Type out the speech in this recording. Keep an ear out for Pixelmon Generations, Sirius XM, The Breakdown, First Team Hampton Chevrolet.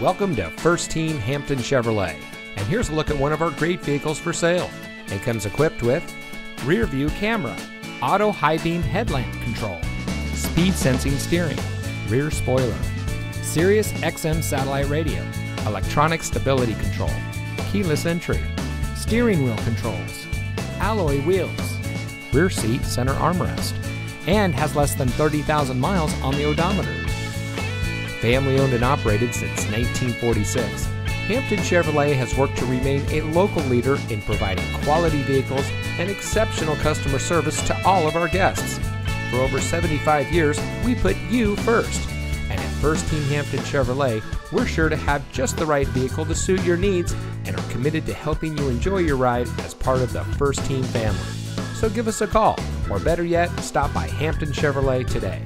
Welcome to First Team Hampton Chevrolet, and here's a look at one of our great vehicles for sale. It comes equipped with rear view camera, auto high beam headlamp control, speed sensing steering, rear spoiler, Sirius XM satellite radio, electronic stability control, keyless entry, steering wheel controls, alloy wheels, rear seat center armrest, and has less than 30,000 miles on the odometer. Family owned and operated since 1946, Hampton Chevrolet has worked to remain a local leader in providing quality vehicles and exceptional customer service to all of our guests. For over 75 years, we put you first. And at First Team Hampton Chevrolet, we're sure to have just the right vehicle to suit your needs and are committed to helping you enjoy your ride as part of the First Team family. So give us a call, or better yet, stop by Hampton Chevrolet today.